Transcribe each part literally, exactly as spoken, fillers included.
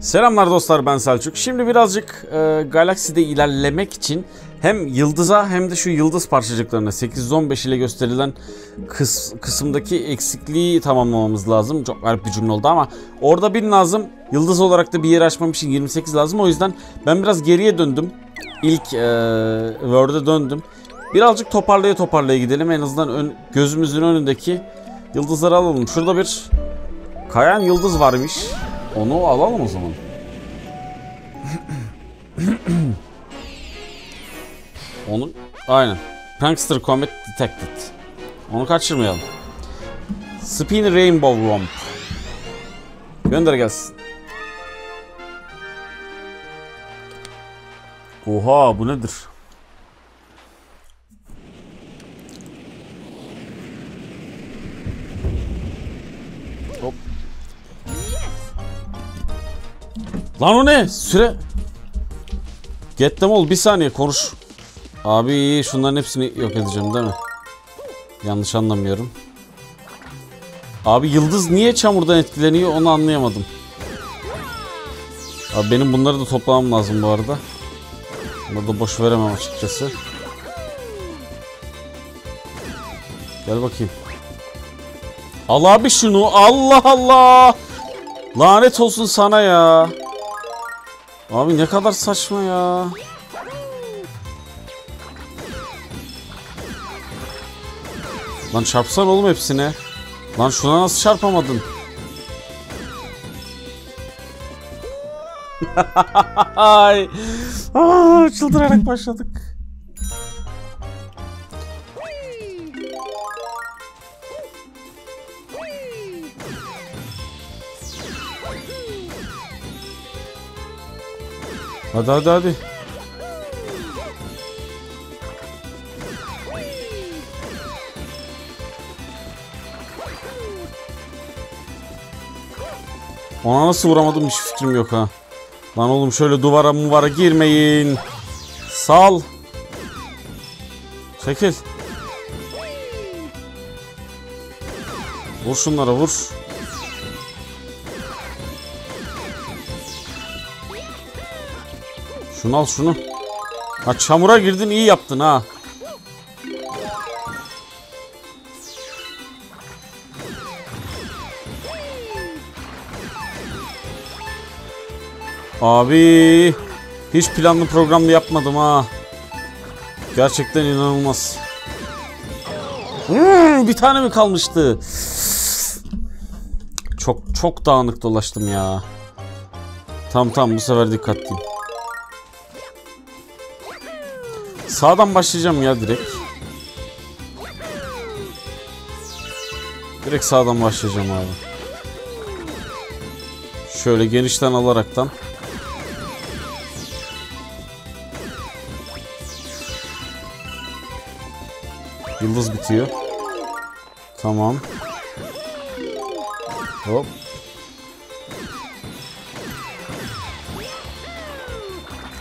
Selamlar dostlar, ben Selçuk. Şimdi birazcık e, galakside ilerlemek için hem yıldıza hem de şu yıldız parçacıklarına sekiz yüz on beş ile gösterilen kıs kısımdaki eksikliği tamamlamamız lazım. Çok garip bir cümle oldu ama orada bin lazım. Yıldız olarak da bir yeri açmam için yirmi sekiz lazım. O yüzden ben biraz geriye döndüm. İlk e, Word'e döndüm. Birazcık toparlaya toparlaya gidelim. En azından ön, gözümüzün önündeki yıldızları alalım. Şurada bir kayan yıldız varmış. Onu alalım o zaman. Onu aynen. Prankster Comet detected. Onu kaçırmayalım. Spin Rainbow Ramp. Gönder gelsin. Oha, bu nedir? Hop. Lan o ne? Süre. Get them all. Bir saniye konuş. Abi şunların hepsini yok edeceğim değil mi? Yanlış anlamıyorum. Abi yıldız niye çamurdan etkileniyor onu anlayamadım. Abi benim bunları da toplamam lazım bu arada. Bunları da boş veremem açıkçası. Gel bakayım. Al abi şunu. Allah Allah. Lanet olsun sana ya. Abi ne kadar saçma ya. Lan çarpsan oğlum hepsine. Lan şuna nasıl çarpamadın? Ay. Aa, çıldırarak başladık. Hadi hadi hadi. Ona nasıl vuramadım hiç fikrim yok ha. Lan oğlum şöyle duvara muvara girmeyin. Sal. Çekil. Vur şunlara vur. Şunu al şunu. Ha çamura girdin, iyi yaptın ha. Abi hiç planlı programlı yapmadım ha. Gerçekten inanılmaz. Hmm, bir tane mi kalmıştı? Çok çok dağınık dolaştım ya. Tamam tamam, bu sefer dikkatliyim. Sağdan başlayacağım ya direkt. Direkt sağdan başlayacağım abi. Şöyle genişten alaraktan. Yıldız bitiyor. Tamam. Hop.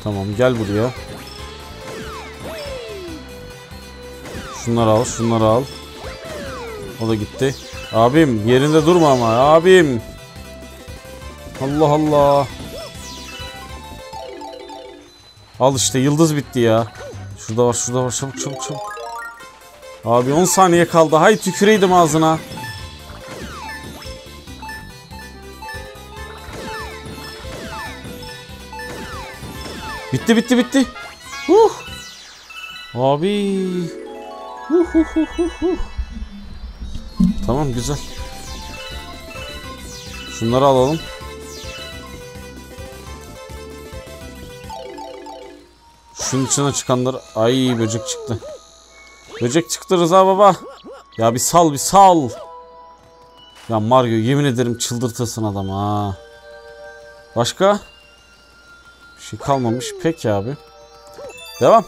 Tamam, gel buraya. Şunları al, şunları al. O da gitti. Abim yerinde durma ama abim. Allah Allah. Al işte, yıldız bitti ya. Şurada var, şurada var. Çabuk çabuk çabuk. Abi on saniye kaldı. Hay tüküreydim ağzına. Bitti bitti bitti. Huh. Abi. Huh, huh, huh, huh, huh. Tamam güzel. Şunları alalım. Şunun içine çıkanlar. Ay böcek çıktı. Böcek çıktı Rıza baba. Ya bir sal bir sal. Ya Mario yemin ederim çıldırtırsın adamı ha. Başka? Bir şey kalmamış. Peki abi. Devam.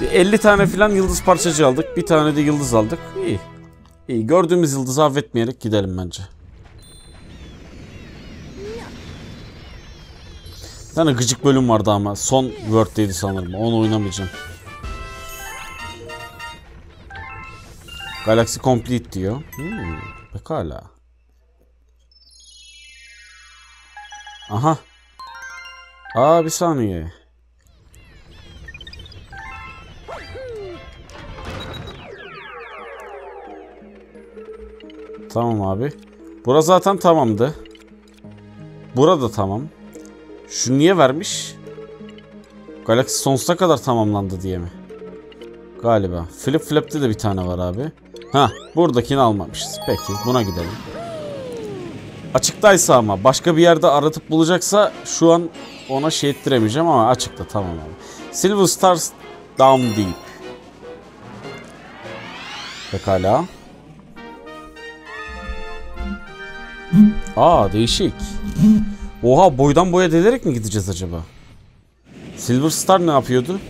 Bir elli tane falan yıldız parçacı aldık. Bir tane de yıldız aldık. İyi. İyi. Gördüğümüz yıldızı affetmeyerek gidelim bence. Bir tane gıcık bölüm vardı ama. Son Word'deydi sanırım. Onu oynamayacağım. Galaxy Complete diyor. Hmm, pekala. Aha. Aa, bir saniye. Tamam abi. Burası zaten tamamdı. Burada tamam. Şu niye vermiş? Galaksi sonsuza kadar tamamlandı diye mi? Galiba. Flip Flap'te de bir tane var abi. Ha, buradakini almamışız. Peki, buna gidelim. Açıktaysa ama başka bir yerde aratıp bulacaksa şu an ona şey ettiremeyeceğim ama açıkta tamam abi. Silver Stars Down Deep. Pekala. Aa, değişik. Oha, boydan boya delerek mi gideceğiz acaba? Silver Star ne yapıyordu?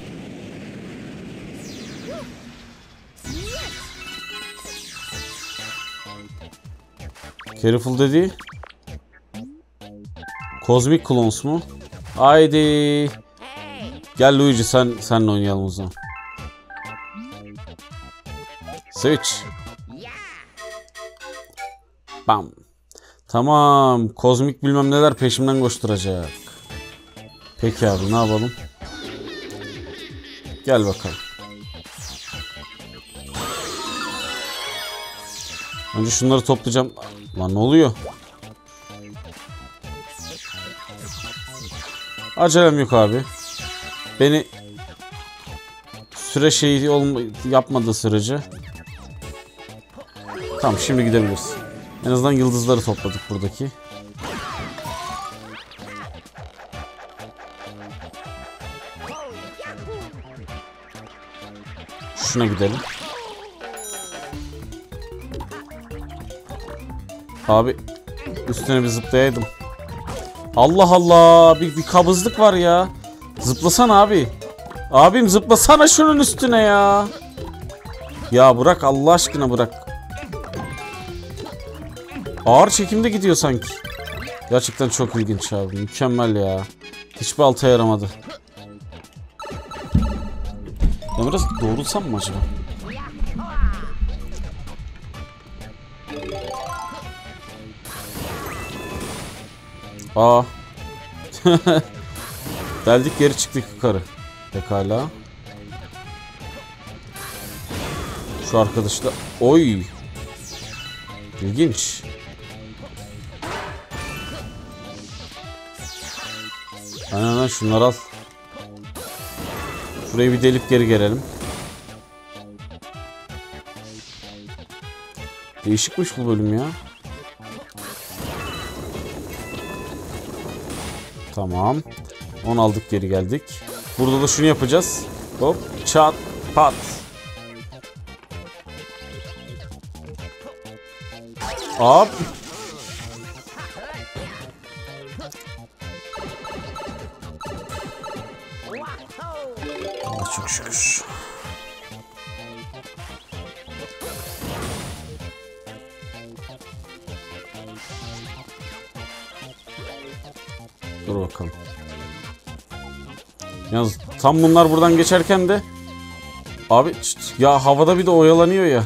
Careful Daddy. Cosmic Clones mu? Haydi. Gel Luigi, sen senle oynayalım o zaman. Switch. Bam. Tamam. Kozmik bilmem neler peşimden koşturacak. Peki abi, ne yapalım? Gel bakalım. Önce şunları toplayacağım. Lan ne oluyor? Acelem yok abi. Beni süre şeyi yapmadığı sürece. Tamam, şimdi gidebiliriz. En azından yıldızları topladık buradaki. Şuna gidelim. Abi üstüne bir zıplayaydım. Allah Allah, bir, bir kabızlık var ya. Zıplasana abi. Abim zıplasana şunun üstüne ya. Ya bırak, Allah aşkına bırak. Ağır çekimde gidiyor sanki. Gerçekten çok ilginç abi. Mükemmel ya. Hiçbir alta yaramadı. Ben biraz doğrulsam mı acaba? Aa. Deldik, geri çıktık yukarı. Pekala. Şu arkadaşla. Oy. İlginç. Aynen lan, şunları al. Burayı bir delip geri gelelim. Değişikmiş bu bölüm ya. Tamam. Onu aldık, geri geldik. Burada da şunu yapacağız. Hop, çat, pat. Hop. Çok şükür. Dur bakalım. Yalnız tam bunlar buradan geçerken de abi çıt, ya havada bir de oyalanıyor ya.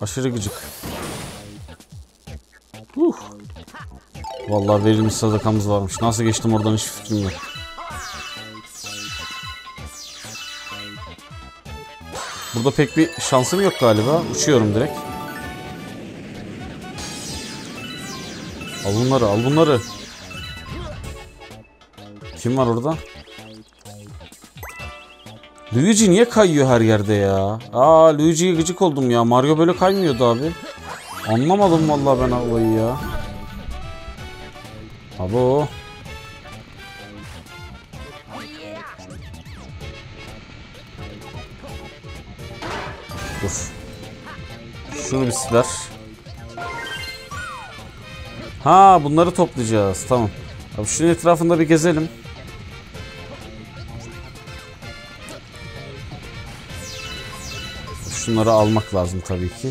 Aşırı gıcık. Uh. Vallahi verilmiş sadakamız varmış. Nasıl geçtim oradan hiç fikrim yok. Burada pek bir şansım yok galiba. Uçuyorum direkt. Al bunları, al bunları. Kim var orada? Luigi niye kayıyor her yerde ya? Aa, Luigi'ye gıcık oldum ya. Mario böyle kaymıyordu abi. Anlamadım vallahi ben olayı ya. Abo. Şunu bir siler. Ha, bunları toplayacağız. Tamam. Abi şunun etrafında bir gezelim. Şunları almak lazım tabii ki.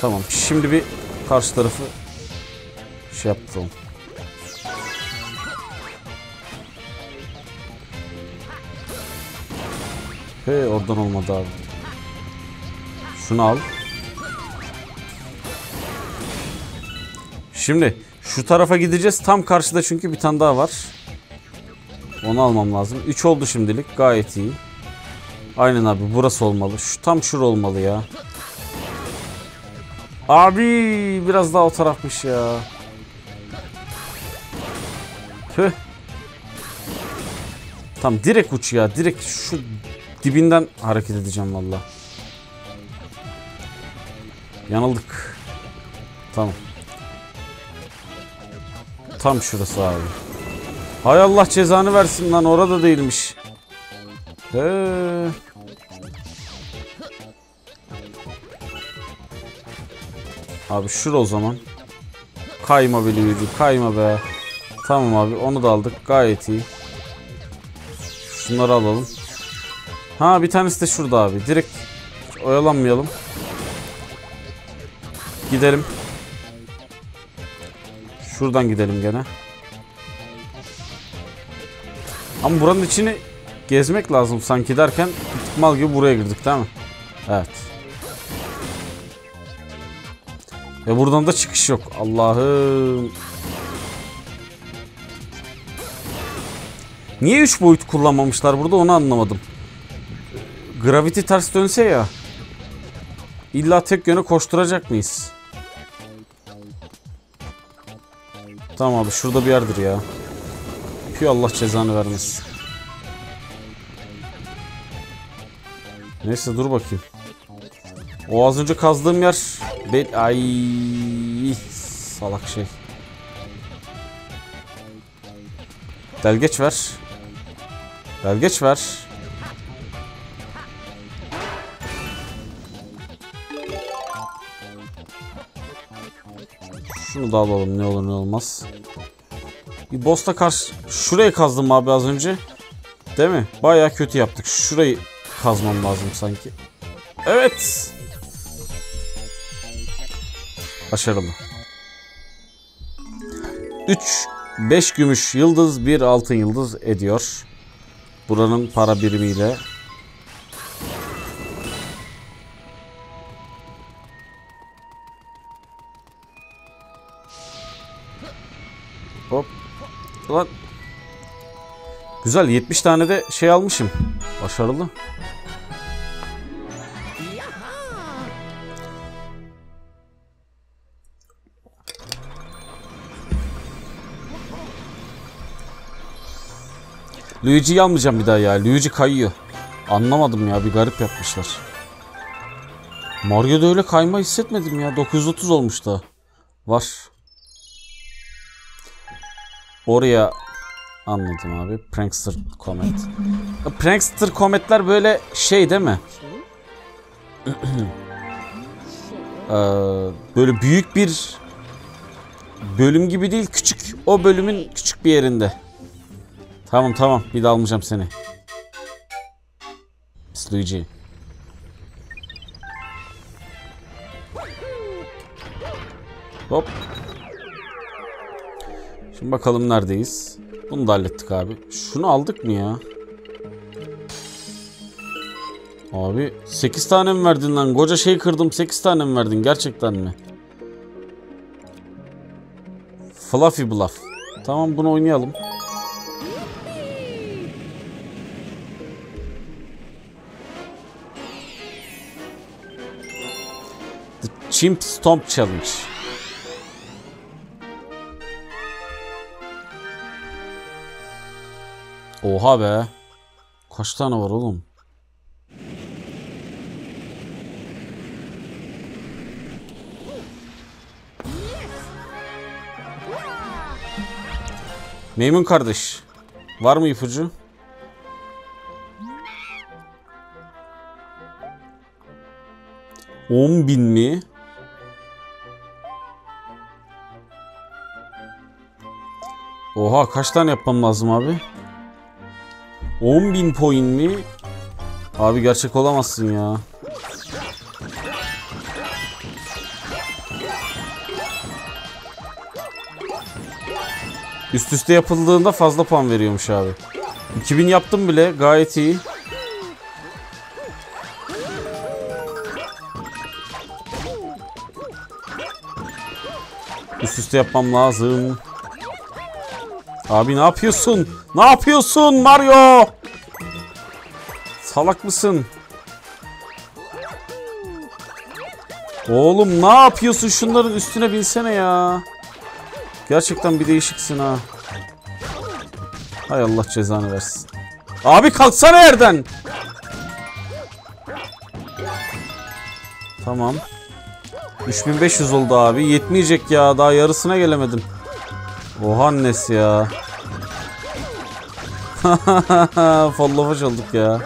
Tamam. Şimdi bir karşı tarafı şey yapalım. Hey, oradan olmadı abi. Şunu al. Şimdi şu tarafa gideceğiz. Tam karşıda çünkü bir tane daha var. Onu almam lazım. üç oldu şimdilik. Gayet iyi. Aynen abi, burası olmalı. Şu tam şura olmalı ya. Abi biraz daha o tarafmış ya. Tüh. Tam direkt uç ya. Direkt şu dibinden hareket edeceğim valla. Yanıldık. Tamam. Tam şurası abi. Hay Allah cezanı versin lan, orada değilmiş. He. Abi şura o zaman. Kayma beni yürü, kayma be. Tamam abi, onu da aldık, gayet iyi. Şunları alalım. Ha bir tanesi de şurada abi. Direkt oyalanmayalım. Gidelim. Şuradan gidelim gene. Ama buranın içini gezmek lazım sanki derken mal gibi buraya girdik değil mi? Evet. Ve buradan da çıkış yok. Allah'ım. Niye üç boyut kullanmamışlar burada, onu anlamadım. Gravity ters dönse ya. İlla tek yöne koşturacak mıyız? Tamam abi, şurada bir yerdir ya. Püh, Allah cezanı vermesin. Neyse dur bakayım. O az önce kazdığım yer. Ay salak şey. Delgeç ver. Delgeç ver. Şunu da alalım, ne olur ne olmaz. Bir boss'la karşı... Şurayı kazdım abi az önce. Değil mi? Bayağı kötü yaptık. Şurayı kazmam lazım sanki. Evet. Başarılı. üç beş gümüş yıldız, bir altın yıldız ediyor. Buranın para birimiyle. Hop. Ulan. Güzel, yetmiş tane de şey almışım. Başarılı. Luigi'yi almayacağım bir daha ya. Luigi kayıyor. Anlamadım ya, bir garip yapmışlar. Mario'da öyle kayma hissetmedim ya. dokuz yüz otuz olmuş da. Var. Oraya anladım abi. Prankster Comet. Prankster Comet'ler böyle şey değil mi? ee, böyle büyük bir bölüm gibi değil. Küçük. O bölümün küçük bir yerinde. Tamam tamam, bir daha almayacağım seni. Luigi. Hop. Şimdi bakalım neredeyiz. Bunu da hallettik abi. Şunu aldık mı ya? Abi sekiz tane mi verdin lan? Koca şey kırdım, sekiz tane mi verdin? Gerçekten mi? Fluffy Bluff. Tamam, bunu oynayalım. The Chimp Stomp Challenge. Oha be. Kaç tane var oğlum? Meymun kardeş. Var mı ipucu? on bin mi? Oha, kaç tane yapmam lazım abi? on bin point mi? Abi gerçek olamazsın ya. Üst üste yapıldığında fazla puan veriyormuş abi. iki bin yaptım bile, gayet iyi. Üst üste yapmam lazım. Abi ne yapıyorsun? Ne yapıyorsun Mario? Salak mısın? Oğlum ne yapıyorsun? Şunların üstüne binsene ya. Gerçekten bir değişiksin ha. Hay Allah cezanı versin. Abi kalksana yerden. Tamam. üç bin beş yüz oldu abi. Yetmeyecek ya. Daha yarısına gelemedim. Oha annesi ya. Fallafaç olduk ya.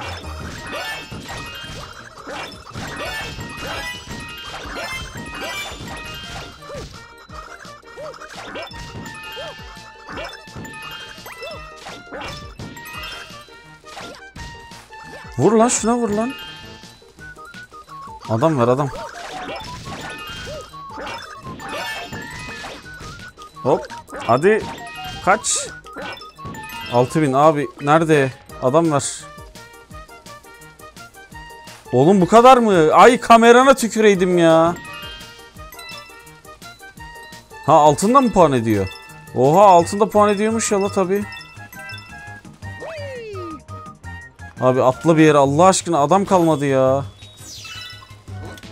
Vur lan şuna, vur lan. Adam ver adam. Hop. Hadi. Kaç? altı bin abi. Nerede? Adam ver. Oğlum bu kadar mı? Ay kamerana tüküreydim ya. Ha altından mı puan ediyor? Oha altında puan ediyormuş ya la tabii. Abi atla bir yere Allah aşkına, adam kalmadı ya.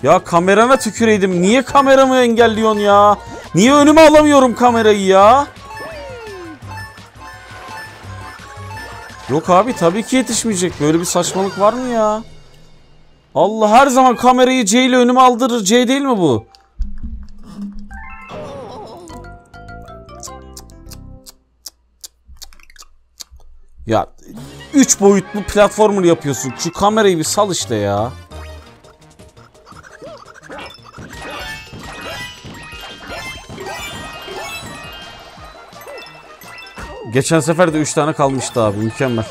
Ya kamerana tüküreydim. Niye kameramı engelliyorsun ya? Niye önüme alamıyorum kamerayı ya? Yok abi tabii ki yetişmeyecek. Böyle bir saçmalık var mı ya? Allah her zaman kamerayı C ile önüme aldırır. C değil mi bu? Ya üç boyutlu platformer yapıyorsun. Şu kamerayı bir sal işte ya. Geçen sefer de üç tane kalmıştı abi. Mükemmel.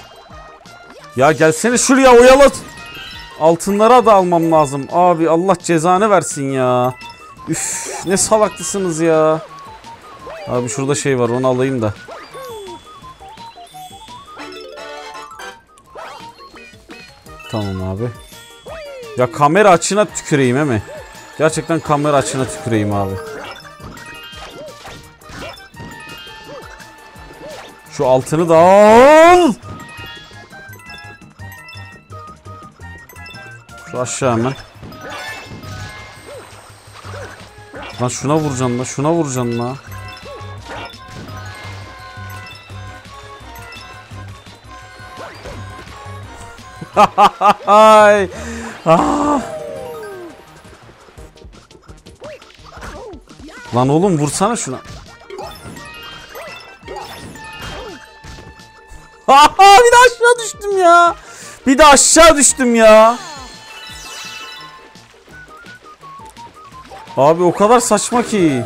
Ya gelsene şuraya oyalat. Altınlara da almam lazım. Abi Allah cezanı versin ya. Üf ne salaklısınız ya. Abi şurada şey var, onu alayım da. Tamam abi. Ya kamera açına tüküreyim he mi? Gerçekten kamera açına tüküreyim abi. Şu altını da al. Şu aşağı hemen. Lan şuna vuracaksın la, şuna vuracaksın la. Ay. Ah. Lan oğlum vursana şuna. Bir de aşağı düştüm ya. Bir de aşağı düştüm ya. Abi o kadar saçma ki.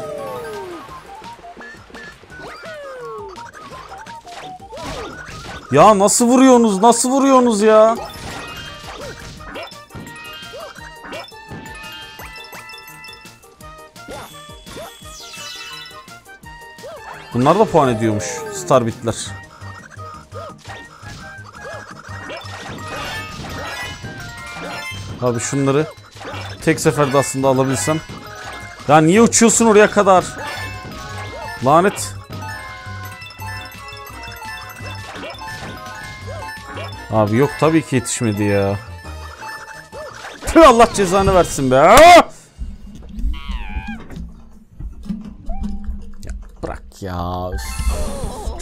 Ya nasıl vuruyorsunuz? Nasıl vuruyorsunuz ya? Bunlar da puan ediyormuş. Star bitler. Abi şunları tek seferde aslında alabilsem. Ya niye uçuyorsun oraya kadar? Lanet. Abi yok tabii ki yetişmedi ya. Tüh Allah cezanı versin be. Ya bırak ya.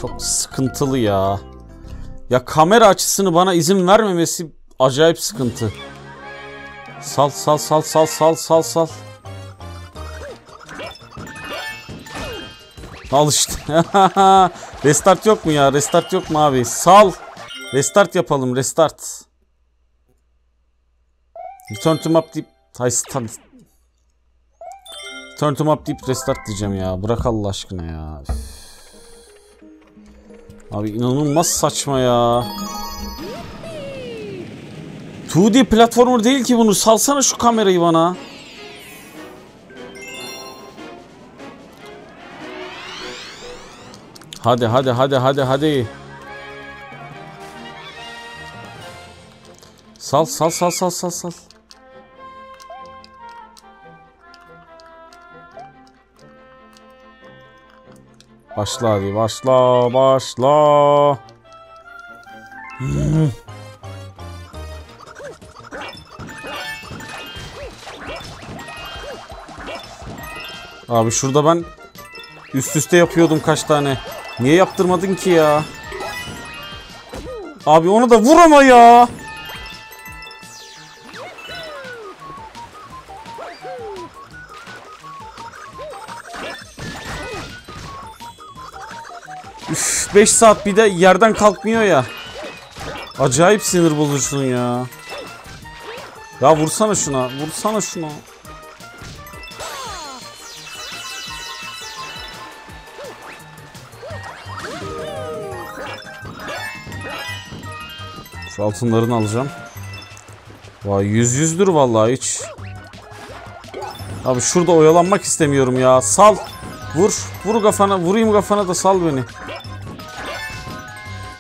Çok sıkıntılı ya. Ya kamera açısını bana izin vermemesi acayip sıkıntı. Sal sal sal sal sal sal sal. Al işte. Restart yok mu ya? Restart yok mu abi? Sal. Restart yapalım, restart. Turn to map deyip restart. Turn to map deyip restart diyeceğim ya. Bırak Allah aşkına ya. Üf. Abi inanılmaz saçma ya. iki D platformer değil ki bunu. Salsana şu kamerayı bana. Hadi hadi hadi hadi hadi. Sal sal sal sal sal sal. Başla hadi, başla, başla. Abi şurada ben üst üste yapıyordum kaç tane. Niye yaptırmadın ki ya? Abi onu da vur ama ya. Üf, beş saat bir de yerden kalkmıyor ya. Acayip sinir bozucusun ya. Ya vursana şuna, vursana şuna. Şu altınlarını alacağım. Vay, yüz yüzdür vallahi hiç. Abi şurada oyalanmak istemiyorum ya. Sal. Vur. Vur kafana. Vurayım kafana da sal beni.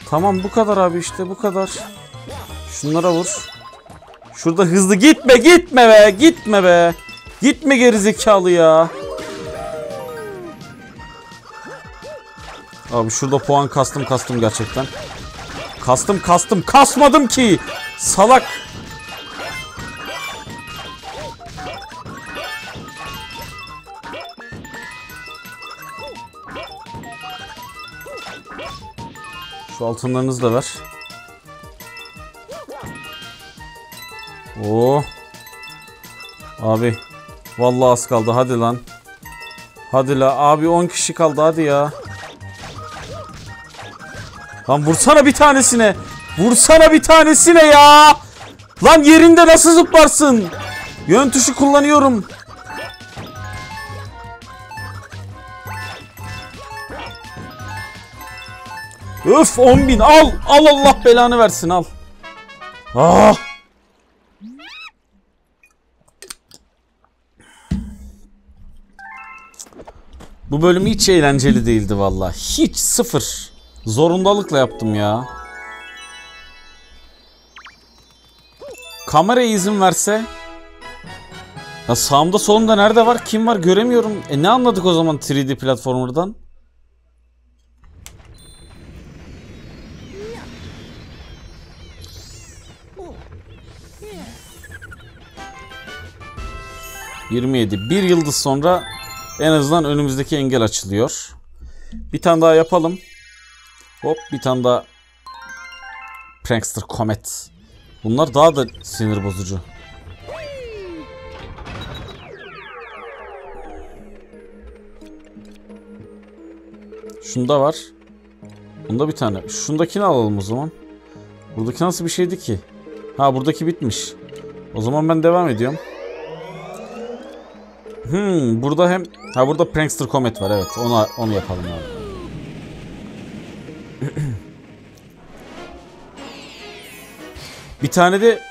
Tamam, bu kadar abi, işte bu kadar. Şunlara vur. Şurada hızlı gitme, gitme be, gitme be. Gitme gerizekalı ya. Abi şurada puan kastım kastım gerçekten. Kastım kastım kasmadım ki salak. Şu altınlarınızı da ver. Oo. Abi vallahi az kaldı, hadi lan. Hadi la abi, on kişi kaldı, hadi ya. Lan vursana bir tanesine. Vursana bir tanesine ya. Lan yerinde nasıl zıplarsın? Yön tuşu kullanıyorum. Öf, on bin al. Al, Allah belanı versin, al. Ah. Bu bölüm hiç eğlenceli değildi vallahi. Hiç, sıfır. Zorundalıkla yaptım ya. Kameraya izin verse. Ya sağımda solumda nerede var, kim var göremiyorum. E ne anladık o zaman üç D platformer'dan? yirmi yedi. Bir yıldız sonra en azından önümüzdeki engel açılıyor. Bir tane daha yapalım. Hop, bir tane daha Prankster Comet. Bunlar daha da sinir bozucu. Şunda var. Bunda bir tane. Şundakini alalım o zaman. Buradaki nasıl bir şeydi ki? Ha, buradaki bitmiş. O zaman ben devam ediyorum. Hmm, burada hem... Ha, burada Prankster Comet var, evet. Onu, onu yapalım abi. Bir tane de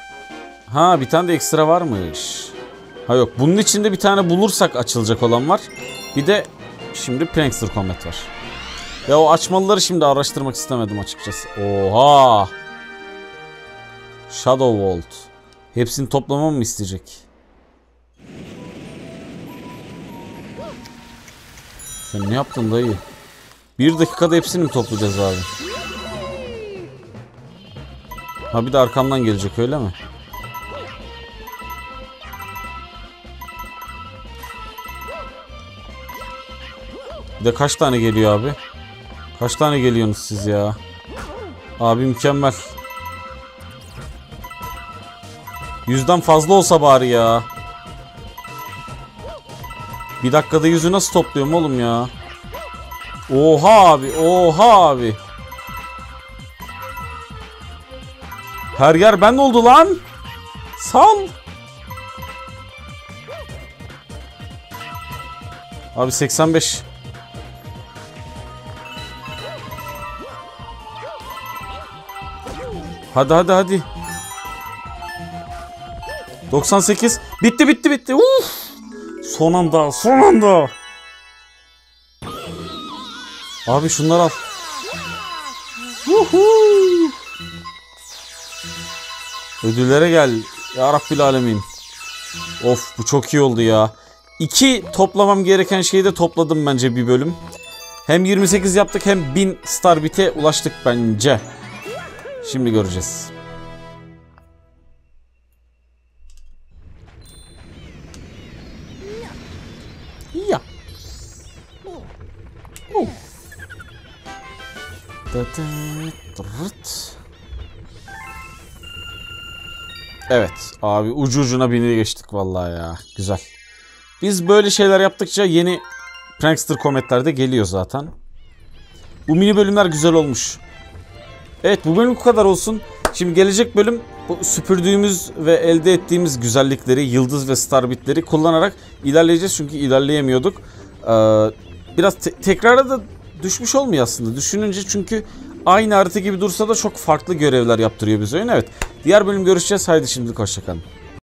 ha bir tane de ekstra varmış. Ha yok, bunun içinde bir tane bulursak açılacak olan var. Bir de şimdi Prankster Comet var. Ya o açmalıları şimdi araştırmak istemedim açıkçası. Oha! Shadow Vault. Hepsini toplamamı mı isteyecek? Sen ne yaptın dayı? Bir dakikada hepsini mi toplayacağız abi? Ha bir de arkamdan gelecek, öyle mi? Bir de kaç tane geliyor abi? Kaç tane geliyorsunuz siz ya? Abi mükemmel. Yüzden fazla olsa bari ya. Bir dakikada yüzü nasıl topluyorum oğlum ya? Oha abi, oha abi. Her yer ben oldu lan. Sal. Abi seksen beş. Hadi hadi hadi. doksan sekiz. Bitti bitti bitti. Uf. Son anda, son anda. Abi şunları al. Uhu. Ödüllere gel. Ya Rabbil Alemin. Of, bu çok iyi oldu ya. İki toplamam gereken şeyi de topladım bence bir bölüm. Hem yirmi sekiz yaptık hem bin star bit'e ulaştık bence. Şimdi göreceğiz. Ya. Oh. Evet abi, ucu ucuna binleri geçtik vallahi ya. Güzel. Biz böyle şeyler yaptıkça yeni Prankster Comet'ler de geliyor zaten. Bu mini bölümler güzel olmuş. Evet, bu bölüm bu kadar olsun. Şimdi gelecek bölüm bu süpürdüğümüz ve elde ettiğimiz güzellikleri, yıldız ve star bitleri kullanarak ilerleyeceğiz. Çünkü ilerleyemiyorduk. Ee, biraz te tekrara da düşmüş olmuyor aslında düşününce. Çünkü aynı harita gibi dursa da çok farklı görevler yaptırıyor bize. Evet, diğer bölüm görüşeceğiz. Haydi şimdilik hoşçakalın.